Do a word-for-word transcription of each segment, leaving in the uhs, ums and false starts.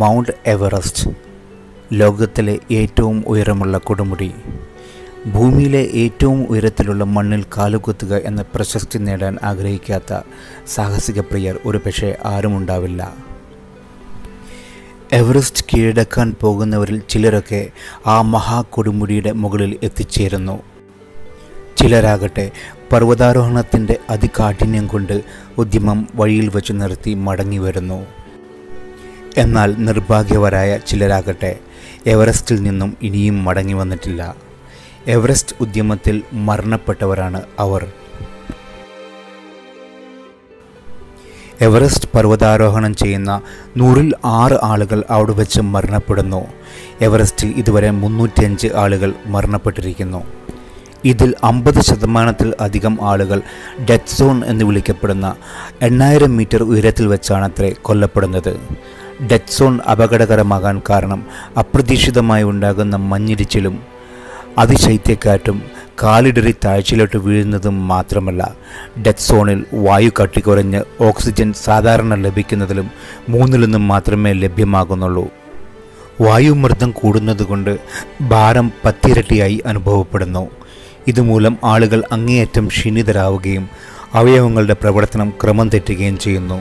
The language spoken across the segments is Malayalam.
മൗണ്ട് എവറസ്റ്റ് ലോകത്തിലെ ഏറ്റവും ഉയരമുള്ള കൊടുമുടി. ഭൂമിയിലെ ഏറ്റവും ഉയരത്തിലുള്ള മണ്ണിൽ കാലുകുത്തുക എന്ന പ്രശസ്തി നേടാൻ ആഗ്രഹിക്കാത്ത സാഹസിക പ്രിയർ ഒരുപക്ഷെ ആരുമുണ്ടാവില്ല. എവറസ്റ്റ് കീഴടക്കാൻ പോകുന്നവരിൽ ചിലരൊക്കെ ആ മഹാകൊടുമുടിയുടെ മുകളിൽ എത്തിച്ചേരുന്നു. ചിലരാകട്ടെ പർവ്വതാരോഹണത്തിൻ്റെ അതികാഠിന്യം കൊണ്ട് ഉദ്യമം വഴിയിൽ വച്ച് നിർത്തി മടങ്ങി വരുന്നു. എന്നാൽ നിർഭാഗ്യവരായ ചിലരാകട്ടെ എവറസ്റ്റിൽ നിന്നും ഇനിയും മടങ്ങി വന്നിട്ടില്ല. എവറസ്റ്റ് ഉദ്യമത്തിൽ മരണപ്പെട്ടവരാണ് അവർ. എവറസ്റ്റ് പർവ്വതാരോഹണം ചെയ്യുന്ന നൂറിൽ ആറ് ആളുകൾ അവിടെ വെച്ച് മരണപ്പെടുന്നു. എവറസ്റ്റിൽ ഇതുവരെ മുന്നൂറ്റിയഞ്ച് ആളുകൾ മരണപ്പെട്ടിരിക്കുന്നു. ഇതിൽ അമ്പത് ശതമാനത്തിൽ അധികം ആളുകൾ ഡെത്ത് സോൺ എന്ന് വിളിക്കപ്പെടുന്ന എണ്ണായിരം മീറ്റർ ഉയരത്തിൽ വെച്ചാണത്രേ കൊല്ലപ്പെടുന്നത്. ഡെത്ത് സോൺ അപകടകരമാകാൻ കാരണം അപ്രതീക്ഷിതമായി ഉണ്ടാകുന്ന മഞ്ഞിടിച്ചിലും അതിശൈത്യക്കാറ്റും കാലിടറി താഴ്ചയിലോട്ട് വീഴുന്നതും മാത്രമല്ല, ഡെത്ത് സോണിൽ വായു കട്ടിക്കുറഞ്ഞ് ഓക്സിജൻ സാധാരണ ലഭിക്കുന്നതിലും മൂന്നിലൊന്നും മാത്രമേ ലഭ്യമാകുന്നുള്ളൂ. വായുമർദ്ദം കൂടുന്നതുകൊണ്ട് ഭാരം പത്തിരട്ടിയായി അനുഭവപ്പെടുന്നു. ഇതുമൂലം ആളുകൾ അങ്ങേയറ്റം ക്ഷീണിതരാവുകയും അവയവങ്ങളുടെ പ്രവർത്തനം ക്രമം തെറ്റുകയും ചെയ്യുന്നു.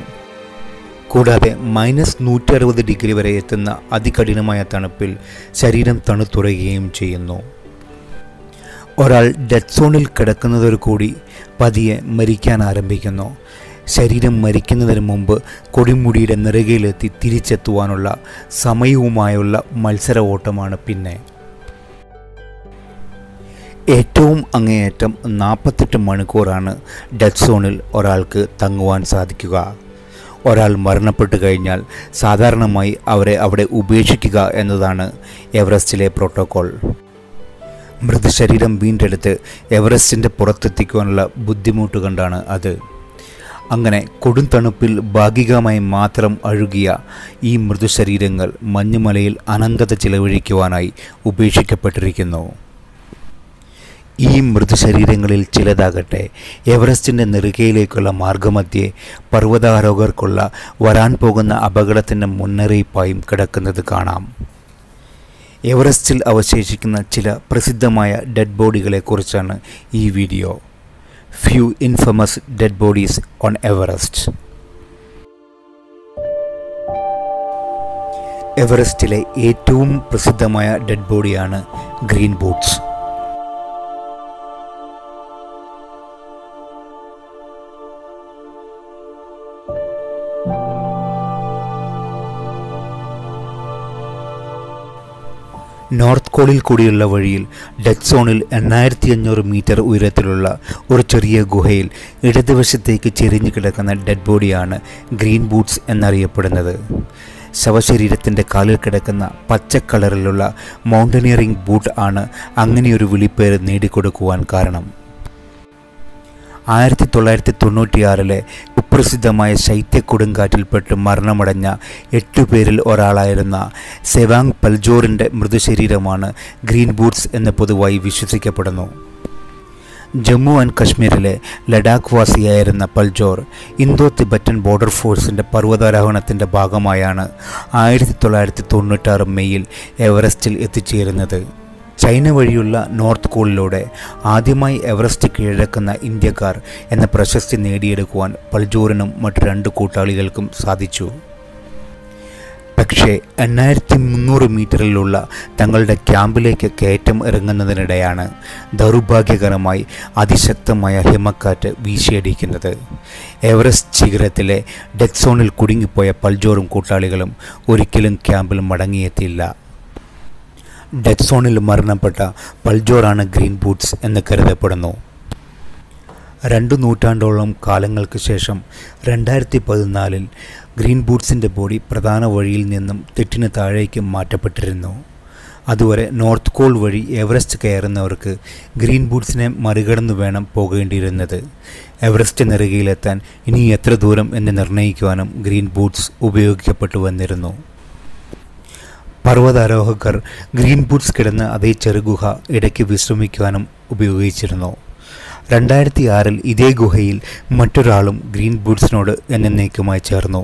കൂടാതെ മൈനസ് നൂറ്റി അറുപത് ഡിഗ്രി വരെ എത്തുന്ന അതികഠിനമായ തണുപ്പിൽ ശരീരം തണുത്തുറയുകയും ചെയ്യുന്നു. ഒരാൾ ഡെത്ത് സോണിൽ കിടക്കുന്നതോടു കൂടി പതിയെ മരിക്കാൻ ആരംഭിക്കുന്നു. ശരീരം മരിക്കുന്നതിന് മുമ്പ് കൊടുമുടിയുടെ നെറുകയിലെത്തി തിരിച്ചെത്തുവാനുള്ള സമയവുമായുള്ള മത്സര ഓട്ടമാണ് പിന്നെ. ഏറ്റവും അങ്ങേയറ്റം നാൽപ്പത്തെട്ട് മണിക്കൂറാണ് ഡെത്ത് സോണിൽ ഒരാൾക്ക് തങ്ങുവാൻ സാധിക്കുക. ഒരാൾ മരണപ്പെട്ടു കഴിഞ്ഞാൽ സാധാരണയായി അവരെ അവിടെ ഉപേക്ഷിക്കുക എന്നതാണ് എവറസ്റ്റിലെ പ്രോട്ടോകോൾ. മൃതശരീരം വീണ്ടെടുത്ത് എവറസ്റ്റിൻ്റെ പുറത്തെത്തിക്കുവാനുള്ള ബുദ്ധിമുട്ട് കണ്ടാണ് അത്. അങ്ങനെ കൊടും തണുപ്പിൽ ഭാഗികമായി മാത്രം അഴുകിയ ഈ മൃതശരീരങ്ങൾ മഞ്ഞുമലയിൽ അനന്തത ചിലവഴിക്കുവാനായി ഉപേക്ഷിക്കപ്പെട്ടിരിക്കുന്നു. ഈ മൃതശരീരങ്ങളിൽ ചിലതാകട്ടെ എവറസ്റ്റിൻ്റെ നെറുകയിലേക്കുള്ള മാർഗമധ്യേ പർവ്വതാരോഹകർക്കുള്ള വരാൻ പോകുന്ന അപകടത്തിൻ്റെ മുന്നറിയിപ്പായും കിടക്കുന്നത് കാണാം. എവറസ്റ്റിൽ അവശേഷിക്കുന്ന ചില പ്രസിദ്ധമായ ഡെഡ് ബോഡികളെക്കുറിച്ചാണ് ഈ video. Few infamous dead bodies on Everest. എവറസ്റ്റിലെ ഏറ്റവും പ്രസിദ്ധമായ ഡെഡ് ബോഡിയാണ് ഗ്രീൻ ബൂട്ട്സ്. നോർത്ത് കോളിൽ കൂടിയുള്ള വഴിയിൽ ഡെത്ത് സോണിൽ എണ്ണായിരത്തി അഞ്ഞൂറ് മീറ്റർ ഉയരത്തിലുള്ള ഒരു ചെറിയ ഗുഹയിൽ ഇടതുവശത്തേക്ക് ചെരിഞ്ഞു കിടക്കുന്ന ഡെഡ് ബോഡിയാണ് ഗ്രീൻ ബൂട്ട്സ് എന്നറിയപ്പെടുന്നത്. ശവശരീരത്തിൻ്റെ കാലിൽ കിടക്കുന്ന പച്ച കളറിലുള്ള മൗണ്ടനിയറിംഗ് ബൂട്ട് ആണ് അങ്ങനെയൊരു വിളിപ്പേര് നേടിക്കൊടുക്കുവാൻ കാരണം. ആയിരത്തി തൊള്ളായിരത്തി തൊണ്ണൂറ്റിയാറിലെ കുപ്രസിദ്ധമായ ശൈത്യ കൊടുങ്കാറ്റിൽപ്പെട്ട് മരണമടഞ്ഞ എട്ടുപേരിൽ ഒരാളായിരുന്ന സെവാങ് പൽജോറിൻ്റെ മൃതശരീരമാണ് ഗ്രീൻ ബൂട്ട്സ് എന്ന് പൊതുവായി വിശ്വസിക്കപ്പെടുന്നു. ജമ്മു ആൻഡ് കശ്മീരിലെ ലഡാക്ക് വാസിയായിരുന്ന പൽജോർ ഇന്തോ തിബറ്റൻ ബോർഡർ ഫോഴ്സിൻ്റെ പർവ്വതാരോഹണത്തിൻ്റെ ഭാഗമായാണ് ആയിരത്തി തൊള്ളായിരത്തി തൊണ്ണൂറ്റാറ് മെയ്യിൽ എവറസ്റ്റിൽ എത്തിച്ചേരുന്നത്. ചൈന വഴിയുള്ള നോർത്ത് കോളിലൂടെ ആദ്യമായി എവറസ്റ്റ് കീഴടക്കുന്ന ഇന്ത്യക്കാർ എന്ന പ്രശസ്തി നേടിയെടുക്കുവാൻ പൽജോറിനും മറ്റു രണ്ട് കൂട്ടാളികൾക്കും സാധിച്ചു. പക്ഷേ എണ്ണായിരത്തി മുന്നൂറ് മീറ്ററിലുള്ള തങ്ങളുടെ ക്യാമ്പിലേക്ക് കയറ്റം ഇറങ്ങുന്നതിനിടെയാണ് ദൗർഭാഗ്യകരമായി അതിശക്തമായ ഹിമക്കാറ്റ് വീശിയടിക്കുന്നത്. എവറസ്റ്റ് ശിഖരത്തിലെ ഡെത്ത് സോണിൽ കുടുങ്ങിപ്പോയ പൽജോറും കൂട്ടാളികളും ഒരിക്കലും ക്യാമ്പിൽ മടങ്ങിയെത്തിയില്ല. ഡെത്ത് സോണിൽ മരണപ്പെട്ട പൽജോറാണ് ഗ്രീൻ ബൂട്ട്സ് എന്ന് കരുതപ്പെടുന്നു. രണ്ടു നൂറ്റാണ്ടോളം കാലങ്ങൾക്ക് ശേഷം രണ്ടായിരത്തി പതിനാലിൽ ഗ്രീൻ ബൂട്ട്സിൻ്റെ ബോഡി പ്രധാന വഴിയിൽ നിന്നും തെറ്റിന് താഴേക്ക് മാറ്റപ്പെട്ടിരുന്നു. അതുവരെ നോർത്ത് കോൾ വഴി എവറസ്റ്റ് കയറുന്നവർക്ക് ഗ്രീൻ ബൂട്ട്സിനെ മറികടന്നു വേണം പോകേണ്ടിയിരുന്നത്. എവറസ്റ്റ് നെറുകയിലെത്താൻ ഇനി എത്ര ദൂരം എന്ന് നിർണ്ണയിക്കുവാനും ഗ്രീൻ ബൂട്ട്സ് ഉപയോഗിക്കപ്പെട്ടു വന്നിരുന്നു. പർവ്വതാരോഹകർ ഗ്രീൻ ബൂട്ട്സ് കിടന്ന അതേ ചെറുഗുഹ ഇടയ്ക്ക് വിശ്രമിക്കുവാനും ഉപയോഗിച്ചിരുന്നു. രണ്ടായിരത്തി ആറിൽ ഇതേ ഗുഹയിൽ മറ്റൊരാളും ഗ്രീൻ ബൂട്ട്സിനോട് എന്നേക്കുമായി ചേർന്നു.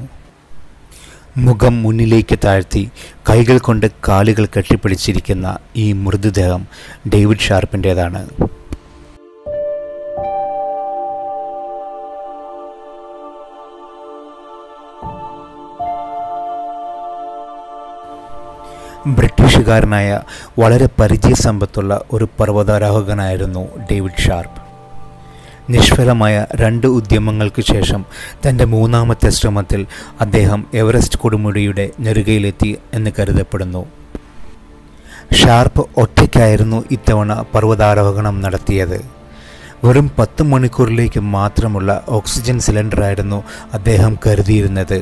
മുഖം മുന്നിലേക്ക് താഴ്ത്തി കൈകൾ കൊണ്ട് കാലുകൾ കെട്ടിപ്പിടിച്ചിരിക്കുന്ന ഈ മൃതദേഹം ഡേവിഡ് ഷാർപ്പിൻ്റേതാണ്. ബ്രിട്ടീഷുകാരനായ വളരെ പരിചയസമ്പത്തുള്ള ഒരു പർവ്വതാരോഹകനായിരുന്നു ഡേവിഡ് ഷാർപ്പ്. നിഷ്ഫലമായ രണ്ട് ഉദ്യമങ്ങൾക്ക് ശേഷം തൻ്റെ മൂന്നാമത്തെ ശ്രമത്തിൽ അദ്ദേഹം എവറസ്റ്റ് കൊടുമുടിയുടെ നെറുകയിലെത്തി എന്ന് കരുതപ്പെടുന്നു. ഷാർപ്പ് ഒറ്റയ്ക്കായിരുന്നു ഇത്തവണ പർവ്വതാരോഹണം നടത്തിയത്. വെറും പത്ത് മണിക്കൂറിലേക്ക് മാത്രമുള്ള ഓക്സിജൻ സിലിണ്ടറായിരുന്നു അദ്ദേഹം കരുതിയിരുന്നത്.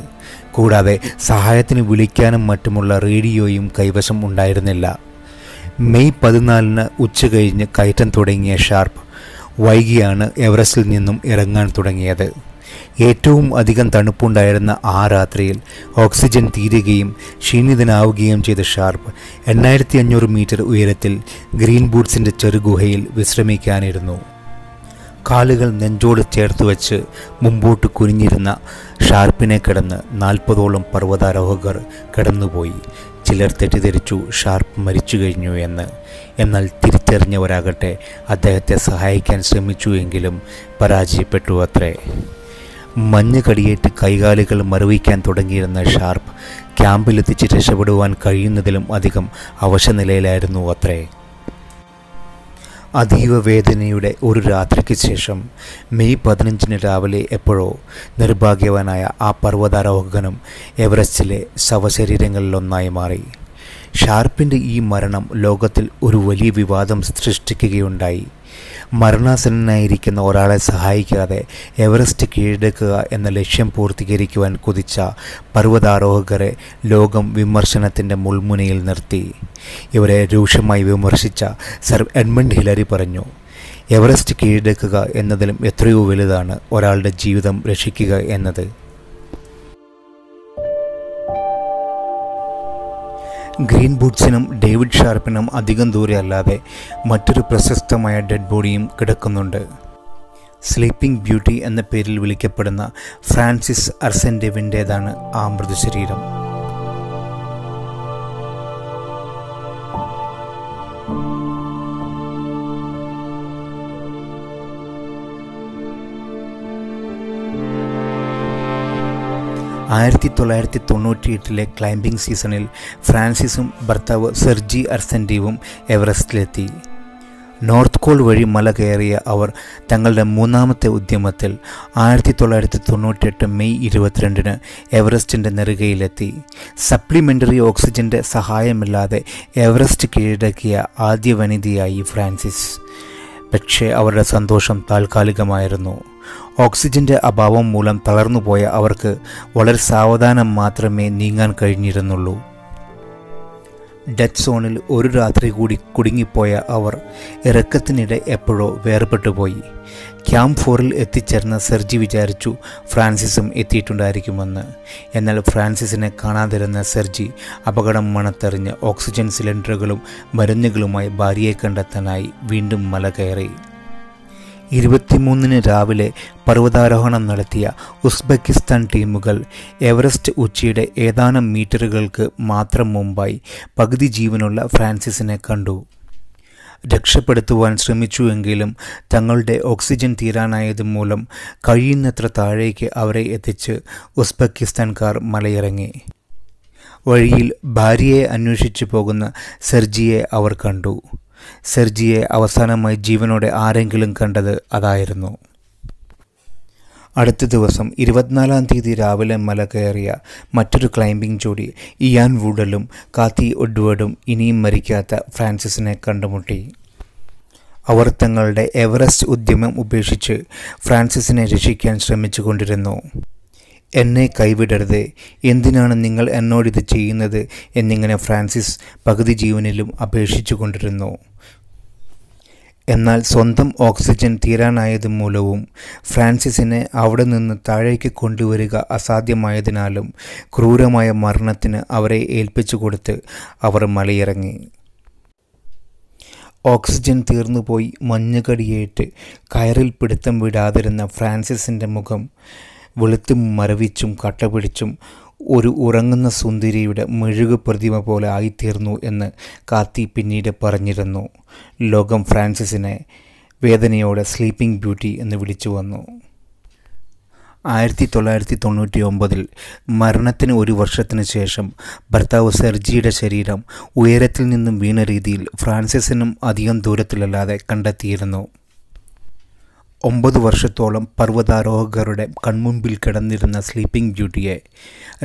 കൂടാതെ സഹായത്തിന് വിളിക്കാനും മറ്റുമുള്ള റേഡിയോയും കൈവശം ഉണ്ടായിരുന്നില്ല. മെയ് പതിനാലിന് ഉച്ച കഴിഞ്ഞ് കയറ്റം തുടങ്ങിയ ഷാർപ്പ് വൈകിയാണ് എവറസ്റ്റിൽ നിന്നും ഇറങ്ങാൻ തുടങ്ങിയത്. ഏറ്റവും അധികം തണുപ്പുണ്ടായിരുന്ന ആ രാത്രിയിൽ ഓക്സിജൻ തീരുകയും ക്ഷീണിതനാവുകയും ചെയ്ത ഷാർപ്പ് എണ്ണായിരത്തി അഞ്ഞൂറ് മീറ്റർ ഉയരത്തിൽ ഗ്രീൻ ബൂട്ട്സിൻ്റെ ചെറുഗുഹയിൽ വിശ്രമിക്കാനിരുന്നു. കാലുകൾ നെഞ്ചോട് ചേർത്ത് വച്ച് മുമ്പോട്ട് കുനിഞ്ഞിരുന്ന ഷാർപ്പിനെ കിടന്ന് നാൽപ്പതോളം പർവ്വതാരോഹകർ കിടന്നുപോയി. ചിലർ തെറ്റിദ്ധരിച്ചു ഷാർപ്പ് മരിച്ചു കഴിഞ്ഞു എന്ന്. എന്നാൽ തിരിച്ചറിഞ്ഞവരാകട്ടെ അദ്ദേഹത്തെ സഹായിക്കാൻ ശ്രമിച്ചുവെങ്കിലും പരാജയപ്പെട്ടു അത്രേ. മഞ്ഞ് കടിയേറ്റ് കൈകാലുകൾ മരവിക്കാൻ തുടങ്ങിയിരുന്ന ഷാർപ്പ് ക്യാമ്പിലെത്തിച്ച് രക്ഷപ്പെടുവാൻ കഴിയുന്നതിലും അധികം അവശനിലയിലായിരുന്നു അത്രേ. അതീവ വേദനയുടെ ഒരു രാത്രിക്ക് ശേഷം മെയ് പതിനഞ്ചിന് രാവിലെ എപ്പോഴോ നിർഭാഗ്യവാനായ ആ പർവ്വതാരോഹകനും എവറസ്റ്റിലെ ശവശരീരങ്ങളിലൊന്നായി മാറി. ഷാർപ്പിൻ്റെ ഈ മരണം ലോകത്തിൽ ഒരു വലിയ വിവാദം സൃഷ്ടിക്കുകയുണ്ടായി. മരണാസന്നനായിരിക്കുന്ന ഒരാളെ സഹായിക്കാതെ എവറസ്റ്റ് കീഴടക്കുക എന്ന ലക്ഷ്യം പൂർത്തീകരിക്കുവാൻ കൊതിച്ച പർവ്വതാരോഹകരെ ലോകം വിമർശനത്തിൻ്റെ മുൾമുനയിൽ നിർത്തി. ഇവരെ രൂക്ഷമായി വിമർശിച്ച സർ എഡ്മണ്ട് ഹിലരി പറഞ്ഞു, എവറസ്റ്റ് കീഴടക്കുക എന്നതിലും എത്രയോ വലുതാണ് ഒരാളുടെ ജീവിതം രക്ഷിക്കുക എന്നത്. ഗ്രീൻ ബൂട്ട്സിനും ഡേവിഡ് ഷാർപ്പിനും അധികം ദൂരെ അല്ലാതെ മറ്റൊരു പ്രശസ്തമായ ഡെഡ് ബോഡിയും കിടക്കുന്നുണ്ട്. സ്ലീപ്പിംഗ് ബ്യൂട്ടി എന്ന പേരിൽ വിളിക്കപ്പെടുന്ന ഫ്രാൻസിസ് അർസെൻ്റെവിൻ്റേതാണ് ആ മൃതശരീരം. ആയിരത്തി തൊള്ളായിരത്തി തൊണ്ണൂറ്റി എട്ടിലെ ക്ലൈംബിംഗ് സീസണിൽ ഫ്രാൻസിസും ഭർത്താവ് സെർജി അർസെൻ്റീവും എവറസ്റ്റിലെത്തി. നോർത്ത് കോൾ വഴി മല കയറിയ അവർ തങ്ങളുടെ മൂന്നാമത്തെ ഉദ്യമത്തിൽ ആയിരത്തി തൊള്ളായിരത്തി തൊണ്ണൂറ്റി എട്ട് മെയ് ഇരുപത്തിരണ്ടിന് എവറസ്റ്റിൻ്റെ നെറുകയിലെത്തി. സപ്ലിമെൻ്ററി ഓക്സിജൻ്റെ സഹായമില്ലാതെ എവറസ്റ്റ് കീഴടക്കിയ ആദ്യ വനിതയായി ഫ്രാൻസിസ്. പക്ഷേ അവരുടെ സന്തോഷം താൽക്കാലികമായിരുന്നു. ഓക്സിജൻ്റെ അഭാവം മൂലം തളർന്നുപോയ അവർക്ക് വളരെ സാവധാനം മാത്രമേ നീങ്ങാൻ കഴിഞ്ഞിരുന്നുള്ളൂ. ഡെത്ത് സോണിൽ ഒരു രാത്രി കൂടി കുടുങ്ങിപ്പോയ അവർ ഇറക്കത്തിനിടെ എപ്പോഴോ വേർപെട്ടുപോയി. ക്യാമ്പ് ഫോറിൽ എത്തിച്ചേർന്ന സെർജി വിചാരിച്ചു ഫ്രാൻസിസും എത്തിയിട്ടുണ്ടായിരിക്കുമെന്ന്. എന്നാൽ ഫ്രാൻസിസിനെ കാണാതിരുന്ന സെർജി അപകടം മണത്തെറിഞ്ഞ് ഓക്സിജൻ സിലിണ്ടറുകളും മരുന്നുകളുമായി ഭാര്യയെ കണ്ടെത്താനായി വീണ്ടും മല കയറി. ഇരുപത്തിമൂന്നിന് രാവിലെ പർവ്വതാരോഹണം നടത്തിയ ഉസ്ബെക്കിസ്ഥാൻ ടീമുകൾ എവറസ്റ്റ് ഉച്ചിയുടെ ഏതാനും മീറ്ററുകൾക്ക് മാത്രം മുമ്പായി പകുതി ജീവനുള്ള ഫ്രാൻസിസിനെ കണ്ടു. രക്ഷപ്പെടുത്തുവാൻ ശ്രമിച്ചുവെങ്കിലും തങ്ങളുടെ ഓക്സിജൻ തീരാനായത് മൂലം കഴിയുന്നത്ര താഴേക്ക് അവരെ എത്തിച്ച് ഉസ്ബെക്കിസ്ഥാൻകാർ മലയിറങ്ങി. വഴിയിൽ ഭാര്യയെ അന്വേഷിച്ചു പോകുന്ന സെർജിയെ അവർ കണ്ടു. സെർജിയെ അവസാനമായി ജീവനോടെ ആരെങ്കിലും കണ്ടത് അതായിരുന്നു. അടുത്ത ദിവസം ഇരുപത്തിനാലാം തീയതി രാവിലെ മല കയറിയ മറ്റൊരു ക്ലൈംബിംഗ് ജോഡി ഇയാൻ വുഡലും കാത്തി ഒഡ്വേർഡും ഇനിയും മരിക്കാത്ത ഫ്രാൻസിസിനെ കണ്ടുമുട്ടി. അവർ തങ്ങളുടെ എവറസ്റ്റ് ഉദ്യമം ഉപേക്ഷിച്ച് ഫ്രാൻസിസിനെ രക്ഷിക്കാൻ ശ്രമിച്ചു കൊണ്ടിരുന്നു. എന്നെ കൈവിടരുത്, എന്തിനാണ് നിങ്ങൾ എന്നോടിത് ചെയ്യുന്നത് എന്നിങ്ങനെ ഫ്രാൻസിസ് പകുതി ജീവനിലും അപേക്ഷിച്ചു കൊണ്ടിരുന്നു. എന്നാൽ സ്വന്തം ഓക്സിജൻ തീരാനായത് മൂലവും ഫ്രാൻസിസിനെ അവിടെ നിന്ന് താഴേക്ക് കൊണ്ടുവരിക അസാധ്യമായതിനാലും ക്രൂരമായ മരണത്തിന് അവരെ ഏൽപ്പിച്ചു കൊടുത്ത് അവർ മലയിറങ്ങി. ഓക്സിജൻ തീർന്നുപോയി മഞ്ഞുകടിയേറ്റ് കയറിൽ പിടുത്തം വിടാതിരുന്ന ഫ്രാൻസിസിൻ്റെ മുഖം വെളുത്തും മരവിച്ചും കട്ടപിടിച്ചും ഒരു ഉറങ്ങുന്ന സുന്ദരിയുടെ മെഴുകു പ്രതിമ പോലെ ആയിത്തീർന്നു എന്ന് കാത്തി പിന്നീട് പറഞ്ഞിരുന്നു. ലോകം ഫ്രാൻസിസിനെ വേദനയോടെ സ്ലീപ്പിംഗ് ബ്യൂട്ടി എന്ന് വിളിച്ചു വന്നു. ആയിരത്തി തൊള്ളായിരത്തി തൊണ്ണൂറ്റി ഒമ്പതിൽ മരണത്തിന് ഒരു വർഷത്തിന് ശേഷം ഭർത്താവ് സെർജിയുടെ ശരീരം ഉയരത്തിൽ നിന്നും വീണ രീതിയിൽ ഫ്രാൻസിസിനും അധികം ദൂരത്തിലല്ലാതെ കണ്ടെത്തിയിരുന്നു. ഒമ്പത് വർഷത്തോളം പർവ്വതാരോഹകരുടെ കൺമുമ്പിൽ കിടന്നിരുന്ന സ്ലീപ്പിംഗ് ബ്യൂട്ടിയെ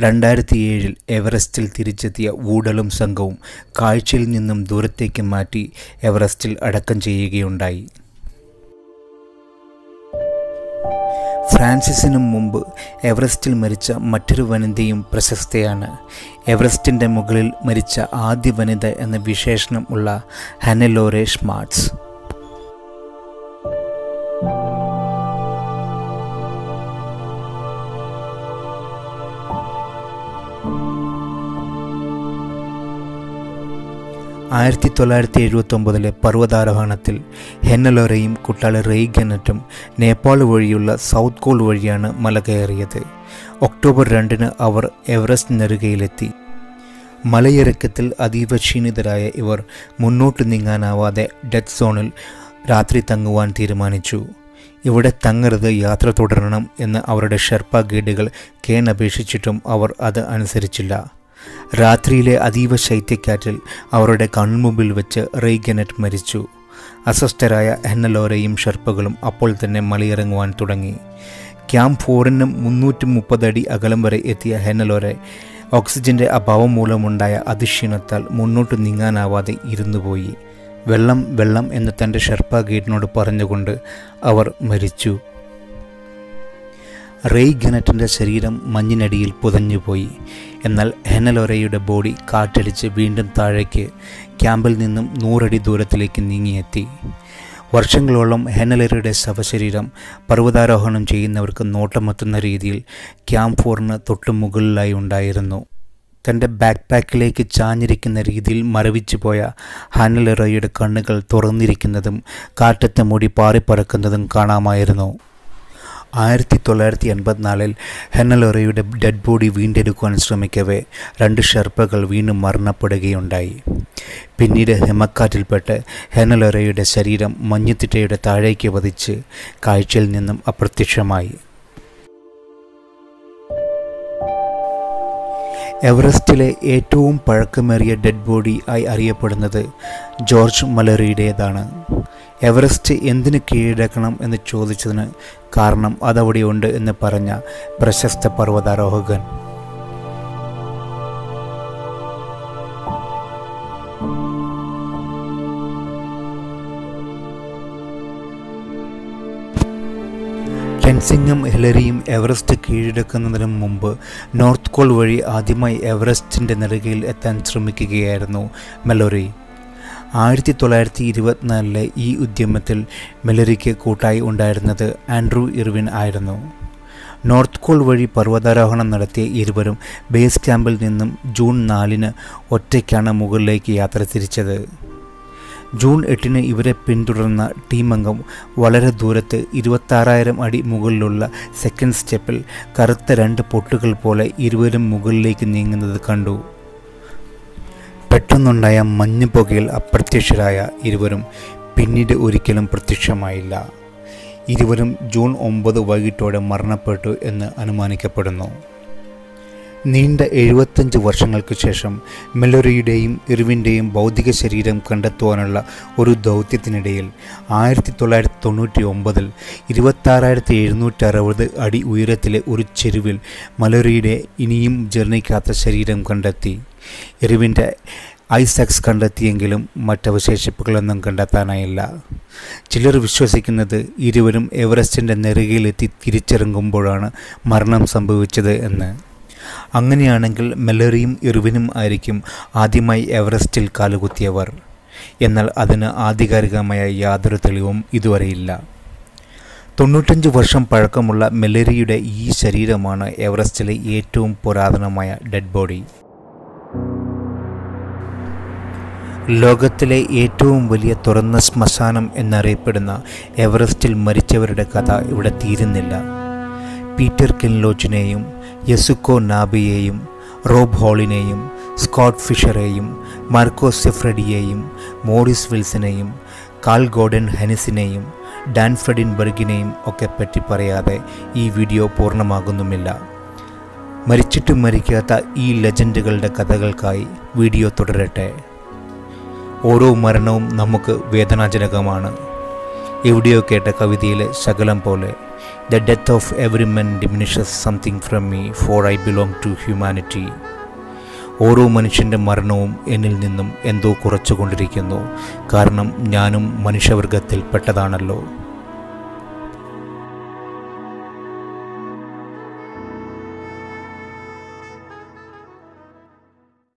രണ്ടായിരത്തി ഏഴിൽ എവറസ്റ്റിൽ തിരിച്ചെത്തിയ വൂഡലും സംഘവും കാഴ്ചയിൽ നിന്നും ദൂരത്തേക്ക് മാറ്റി എവറസ്റ്റിൽ അടക്കം ചെയ്യുകയുണ്ടായി. ഫ്രാൻസിസിനും മുമ്പ് എവറസ്റ്റിൽ മരിച്ച മറ്റൊരു വനിതയും പ്രശസ്തയാണ്. എവറസ്റ്റിൻ്റെ മുകളിൽ മരിച്ച ആദ്യ വനിത എന്ന വിശേഷണം ഉള്ള ഹനലോറെ ഷ്മാർട്സ്. ആയിരത്തി തൊള്ളായിരത്തി എഴുപത്തൊമ്പതിലെ പർവ്വതാരോഹണത്തിൽ ഹെന്നലോറയും കുട്ടാളി റെയ്ഗനറ്റും നേപ്പാൾ വഴിയുള്ള സൗത്ത് കോൾ വഴിയാണ് മല കയറിയത്. ഒക്ടോബർ രണ്ടിന് അവർ എവറസ്റ്റ് നെറുകയിലെത്തി. മലയിറക്കത്തിൽ അതീവ ക്ഷീണിതരായ ഇവർ മുന്നോട്ട് നീങ്ങാനാവാതെ ഡെത്ത് സോണിൽ രാത്രി തങ്ങുവാൻ തീരുമാനിച്ചു. ഇവിടെ തങ്ങരുത്, യാത്ര തുടരണം എന്ന് അവരുടെ ഷെർപ്പ ഗൈഡുകൾ കേണപേക്ഷിച്ചിട്ടും അവർ അത് അനുസരിച്ചില്ല. രാത്രിയിലെ അതീവ ശൈത്യക്കാറ്റിൽ അവരുടെ കൺമുമ്പിൽ വെച്ച് റെയ്ഗനറ്റ് മരിച്ചു. അസ്വസ്ഥരായ ഹെന്നലോറയും ഷെർപ്പകളും അപ്പോൾ തന്നെ മലയിറങ്ങുവാൻ തുടങ്ങി. ക്യാമ്പ് ഫോറിനും മുന്നൂറ്റി മുപ്പത് അടി അകലം വരെ എത്തിയ ഹെന്നലോറെ ഓക്സിജന്റെ അഭാവം മൂലമുണ്ടായ അതിക്ഷീണത്താൽ മുന്നോട്ട് നീങ്ങാനാവാതെ ഇരുന്നുപോയി. വെള്ളം വെള്ളം എന്ന് തൻ്റെ ഷെർപ്പ ഗൈഡിനോട് പറഞ്ഞുകൊണ്ട് അവർ മരിച്ചു. റെയ്ഗനറ്റിൻ്റെ ശരീരം മഞ്ഞിനടിയിൽ പുതഞ്ഞുപോയി. എന്നാൽ ഹെന്നലോറയുടെ ബോഡി കാറ്റടിച്ച് വീണ്ടും താഴേക്ക് ക്യാമ്പിൽ നിന്നും നൂറടി ദൂരത്തിലേക്ക് നീങ്ങിയെത്തി. വർഷങ്ങളോളം ഹെന്നലോറയുടെ ശവശരീരം പർവ്വതാരോഹണം ചെയ്യുന്നവർക്ക് നോട്ടമെത്തുന്ന രീതിയിൽ ക്യാമ്പ് ഫോറിന് തൊട്ട് മുകളിലായി ഉണ്ടായിരുന്നു. തൻ്റെ ബാക്ക് പാക്കിലേക്ക് ചാഞ്ഞിരിക്കുന്ന രീതിയിൽ മരവിച്ചു പോയ ഹെന്നലോറയുടെ കണ്ണുകൾ തുറന്നിരിക്കുന്നതും കാറ്റത്തെ മുടി പാറിപ്പറക്കുന്നതും കാണാമായിരുന്നു. ആയിരത്തി തൊള്ളായിരത്തി എൺപത്തിനാലിൽ ഹെന്നലോറയുടെ ഡെഡ് ബോഡി വീണ്ടെടുക്കുവാൻ ശ്രമിക്കവേ രണ്ട് ഷെർപ്പകൾ വീണ്ടും മരണപ്പെടുകയുണ്ടായി. പിന്നീട് ഹിമക്കാറ്റിൽപ്പെട്ട് ഹെന്നലോറയുടെ ശരീരം മഞ്ഞുതിട്ടയുടെ താഴേക്ക് പതിച്ച് കാഴ്ചയിൽ നിന്നും അപ്രത്യക്ഷമായി. എവറസ്റ്റിലെ ഏറ്റവും പഴക്കമേറിയ ഡെഡ് ബോഡി ആയി അറിയപ്പെടുന്നത് ജോർജ് മലറിയുടേതാണ്. എവറസ്റ്റ് എന്തിനു കീഴടക്കണം എന്ന് ചോദിച്ചതിന് കാരണം അതവിടെയുണ്ട് എന്ന് പറഞ്ഞ പ്രശസ്ത പർവ്വതാരോഹകൻ. കെൻസിങ്ങും ഹിലറിയും എവറസ്റ്റ് കീഴടക്കുന്നതിനും മുമ്പ് നോർത്ത് കോൾ വഴി ആദ്യമായി എവറസ്റ്റിൻ്റെ നെറുകയിൽ എത്താൻ ശ്രമിക്കുകയായിരുന്നു മലറി. ആയിരത്തി തൊള്ളായിരത്തി ഇരുപത്തിനാലിലെ ഈ ഉദ്യമത്തിൽ മലറിക്ക് കൂട്ടായി ഉണ്ടായിരുന്നത് ആൻഡ്രൂ ഇർവിൻ ആയിരുന്നു. നോർത്ത് കോൾ വഴി പർവ്വതാരോഹണം നടത്തിയ ഇരുവരും ബേസ് ക്യാമ്പിൽ നിന്നും ജൂൺ നാലിന് ഒറ്റയ്ക്കാണ് മുകളിലേക്ക് യാത്ര തിരിച്ചത്. ജൂൺ എട്ടിന് ഇവരെ പിന്തുടർന്ന ടീമംഗം വളരെ ദൂരത്ത് ഇരുപത്താറായിരം അടി മുകളിലുള്ള സെക്കൻഡ് സ്റ്റെപ്പിൽ കറുത്ത രണ്ട് പൊട്ടുകൾ പോലെ ഇരുവരും മുകളിലേക്ക് നീങ്ങുന്നത് കണ്ടു. പെട്ടെന്നുണ്ടായ മഞ്ഞ് പുകയിൽ അപ്രത്യക്ഷരായ ഇരുവരും പിന്നീട് ഒരിക്കലും പ്രത്യക്ഷമായില്ല. ഇരുവരും ജൂൺ ഒമ്പത് വൈകിട്ടോടെ മരണപ്പെട്ടു എന്ന് അനുമാനിക്കപ്പെടുന്നു. നീണ്ട എഴുപത്തഞ്ച് വർഷങ്ങൾക്ക് ശേഷം മെലോറിയുടെയും ഇർവിൻ്റെയും ഭൗതിക ശരീരം കണ്ടെത്തുവാനുള്ള ഒരു ദൗത്യത്തിനിടയിൽ ആയിരത്തി തൊള്ളായിരത്തി തൊണ്ണൂറ്റി ഒമ്പതിൽ ഇരുപത്താറായിരത്തി എഴുന്നൂറ്റി അറുപത് അടി ഉയരത്തിലെ ഒരു ചെരുവിൽ മെലോറിയുടെ ഇനിയും ജീർണിക്കാത്ത ശരീരം കണ്ടെത്തി. ഇർവിൻ്റെ ഐസാക്സ് കണ്ടെത്തിയെങ്കിലും മറ്റവശേഷിപ്പുകളൊന്നും കണ്ടെത്താനായില്ല. ചിലർ വിശ്വസിക്കുന്നത് ഇരുവരും എവറസ്റ്റിൻ്റെ നെറുകയിലെത്തി തിരിച്ചിറങ്ങുമ്പോഴാണ് മരണം സംഭവിച്ചത് എന്ന്. അങ്ങനെയാണെങ്കിൽ മെലറിയും ഇർവിനും ആയിരിക്കും ആദ്യമായി എവറസ്റ്റിൽ കാലുകുത്തിയവർ. എന്നാൽ അതിന് ആധികാരികമായ യാതൊരു തെളിവും ഇതുവരെയില്ല. തൊണ്ണൂറ്റഞ്ച് വർഷം പഴക്കമുള്ള മെലറിയുടെ ഈ ശരീരമാണ് എവറസ്റ്റിലെ ഏറ്റവും പുരാതനമായ ഡെഡ് ബോഡി. ലോകത്തിലെ ഏറ്റവും വലിയ തുറന്ന ശ്മശാനം എന്നറിയപ്പെടുന്ന എവറസ്റ്റിൽ മരിച്ചവരുടെ കഥ ഇവിടെ തീരുന്നില്ല. പീറ്റർ കെൻലോച്ചിനെയും യെസുക്കോ നാബിയെയും റോബ് ഹോളിനെയും സ്കോട്ട് ഫിഷറേയും മാർക്കോസ് സെഫ്രഡിയെയും മോറിസ് വിൽസനെയും കാൾ ഗോർഡൻ ഹെനിസിനെയും ഡാൻ ഫ്രെഡിൻബർഗിനെയും ഒക്കെ പറ്റി പറയാതെ ഈ വീഡിയോ പൂർണ്ണമാകുന്നുമില്ല. മരിച്ചിട്ടും മരിക്കാത്ത ഈ ലെജൻഡുകളുടെ കഥകൾക്കായി വീഡിയോ തുടരട്ടെ. ഓരോ മരണവും നമുക്ക് വേദനാജനകമാണ്. എവിടെയോ കേട്ട കവിതയിലെ ശകലം പോലെ, the death of every men diminishes something from me for I belong to humanity. ഓരോ മനുഷ്യൻ്റെ മരണവും എന്നിൽ നിന്നും എന്തോ കുറച്ചുകൊണ്ടിരിക്കുന്നു, കാരണം ഞാനും മനുഷ്യവർഗത്തിൽപ്പെട്ടതാണല്ലോ.